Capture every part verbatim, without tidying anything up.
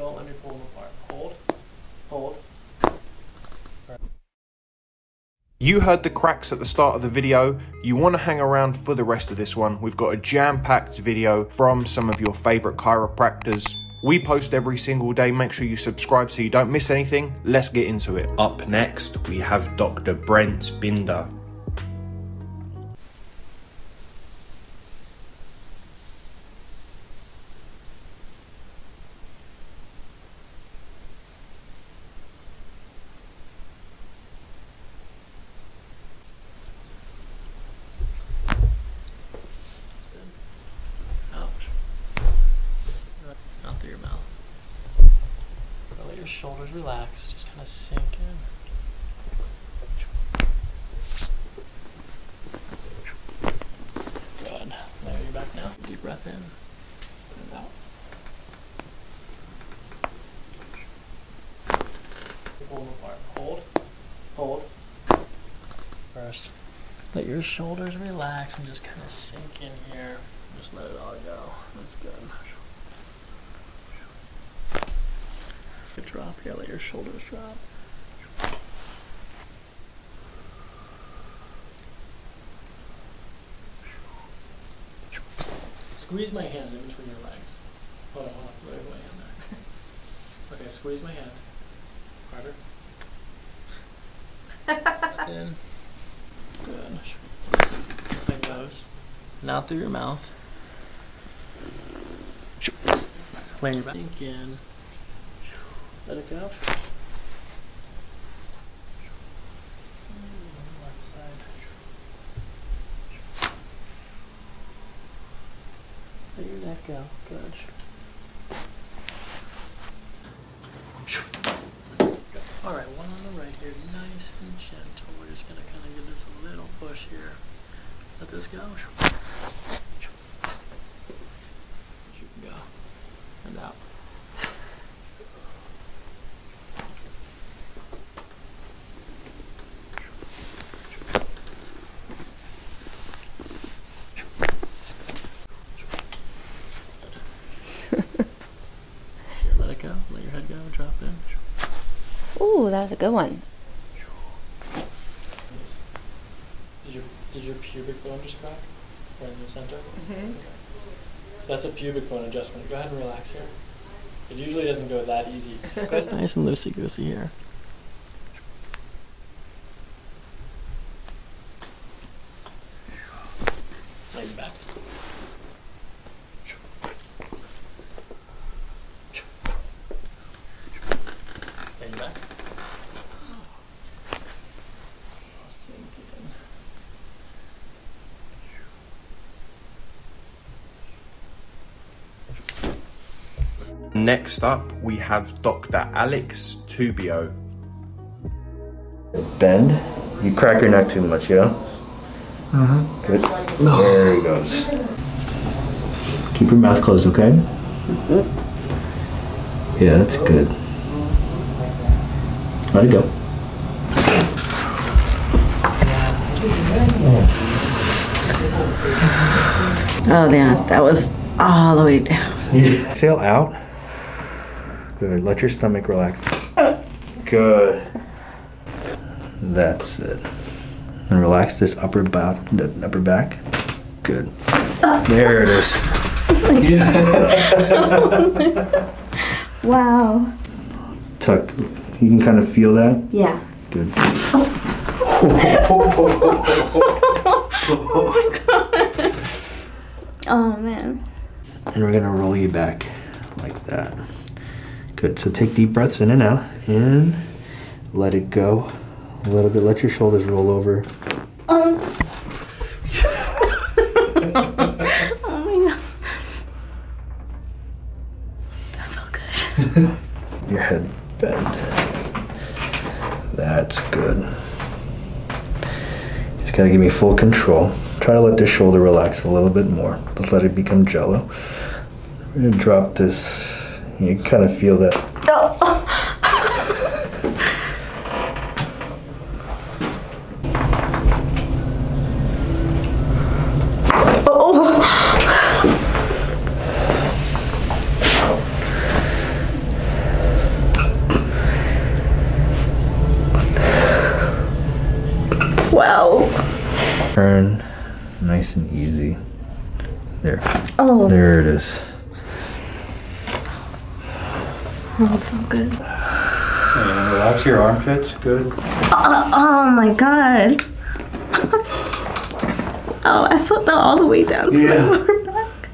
go. Let me pull them apart. Hold. Hold. You heard the cracks at the start of the video. You want to hang around for the rest of this one. We've got a jam-packed video from some of your favorite chiropractors. We post every single day. Make sure you subscribe so you don't miss anything. Let's get into it. Up next, we have Doctor Brent Binder. Shoulders relax, just kind of sink in. Good. There, you're back now. Deep breath in and out. Pull them apart. Hold. Hold. First, let your shoulders relax and just kind of sink in here. Just let it all go. That's good. Good drop here, let your shoulders drop. Squeeze my hand in between your legs. Hold on, hold on, right my hand there. Okay, squeeze my hand. Harder. In. Good. Like those. Not through your mouth. Lay your back in. Let it go. Let your neck go. Good. All right, one on the right here, nice and gentle. We're just gonna kind of give this a little push here. Let this go. You can go and out. Drop in. Ooh, that was a good one. Nice. Did your, did your pubic bone just crack? Right in the center? Mm-hmm. Okay. So that's a pubic bone adjustment. Go ahead and relax here. It usually doesn't go that easy. Go ahead. Nice and loosey-goosey here. Lay it back. Next up, we have Doctor Alex Tubio. Bend. You crack your neck too much, you know? Uh-huh. Good. There he goes. Keep your mouth closed, okay? Yeah, that's good. Let it go. Oh, yeah, that was all the way down. Yeah. Exhale out. Good. Let your stomach relax. Good. That's it. And relax this upper back. The upper back. Good. There it is. Oh my God. Wow. Tuck. You can kind of feel that. Yeah. Good. Oh, oh my God. Oh man. And we're gonna roll you back like that. Good, so take deep breaths in and out. In, let it go a little bit. Let your shoulders roll over. Um. Oh my God. That felt good. Your head bend. That's good. It's gonna give me full control. Try to let this shoulder relax a little bit more. Just let it become jello. We're gonna drop this. You can kind of feel that. Oh. Oh. Wow. Turn nice and easy. There. Oh. There it is. Oh, it felt good. And relax your armpits. Good. Uh, oh my god. Oh, I felt that all the way down to yeah. my lower back.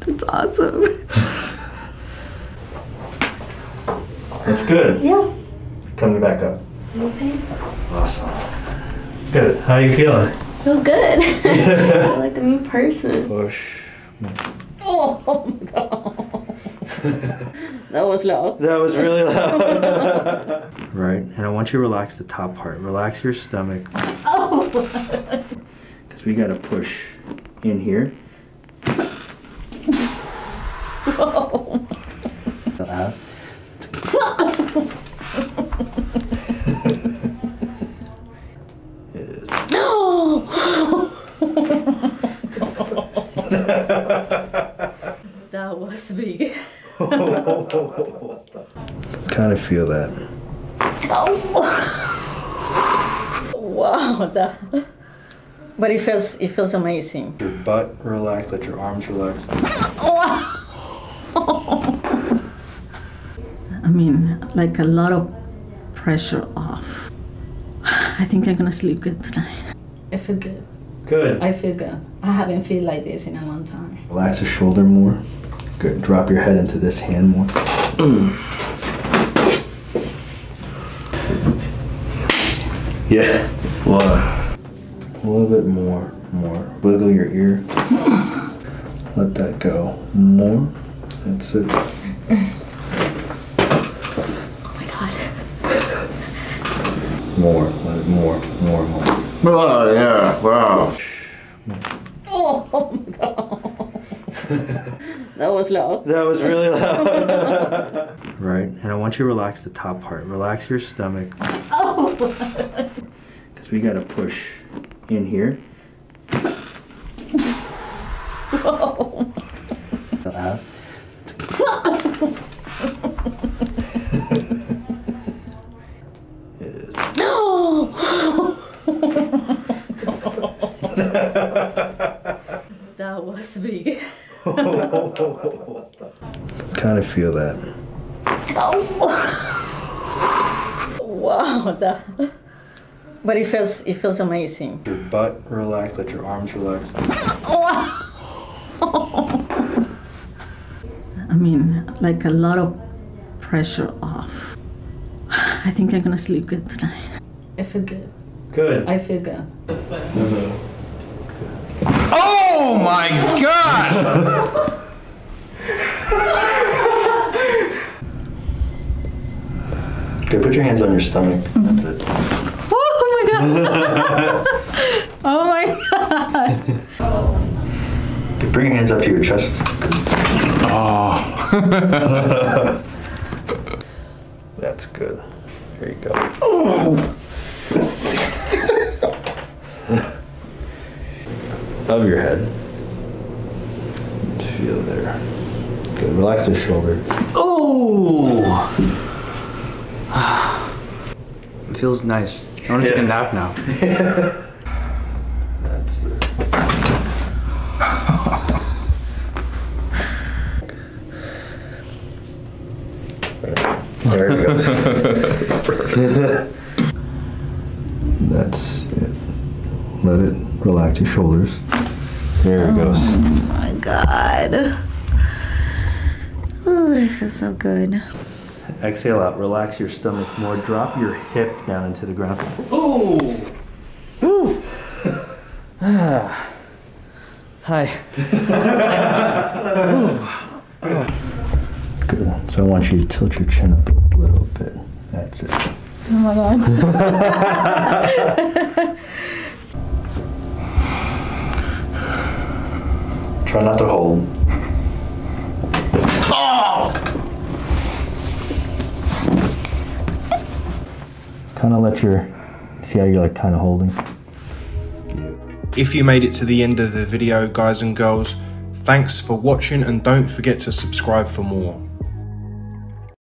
That's awesome. That's good. Yeah. Coming back up. No pain. Awesome. Good. How are you feeling? I feel good. I feel like a new person. Push. Oh, oh my god. That was loud. That was really loud. Right. And I want you to relax the top part. Relax your stomach. Oh. Because we gotta push in here. Whoa. So out. It is. No. That was big. Kind of feel that. Oh. Wow. That. But it feels it feels amazing. Your butt relaxed. Let your arms relax. I mean, like a lot of pressure off. I think I'm gonna sleep good tonight. I feel good. Good. I feel good. I haven't feel like this in a long time. Relax your shoulder more. Good. Drop your head into this hand more. Yeah. Wow. A little bit more, more. Wiggle your ear. Let that go. More. That's it. More, more, more, more. Oh, yeah, wow. Oh, oh my god. That was loud. That was really loud. Right, and I want you to relax the top part. Relax your stomach. Oh. Because we got to push in here. Whoa. So out. That was big. Kind of feel that. Oh. Wow. That. But it feels it feels amazing. Your butt relaxed. Let your arms relax. I mean, like a lot of pressure off. I think I'm gonna sleep good tonight. I feel good. Good. I feel good. Mm-hmm. Oh my god! Okay, put your hands on your stomach. That's it. Oh my god! Oh my god! Okay, bring your hands up to your chest. Oh. That's good. There you go. Oh. Of your head. Just feel there. Good. Relax the shoulder. Oh. It feels nice. I want to yeah. take a nap now. That's it. There it goes. That's perfect. That's it. Let it relax your shoulders. There it goes. Oh my god. Oh, that feels so good. Exhale out. Relax your stomach more. Drop your hip down into the ground. Ooh! Ooh! Ah. Hi. Good. So I want you to tilt your chin up a little bit. That's it. Oh my god. Try not to hold. Oh! Kind of let your, see how you're like kind of holding. If you made it to the end of the video, guys and girls, thanks for watching and don't forget to subscribe for more.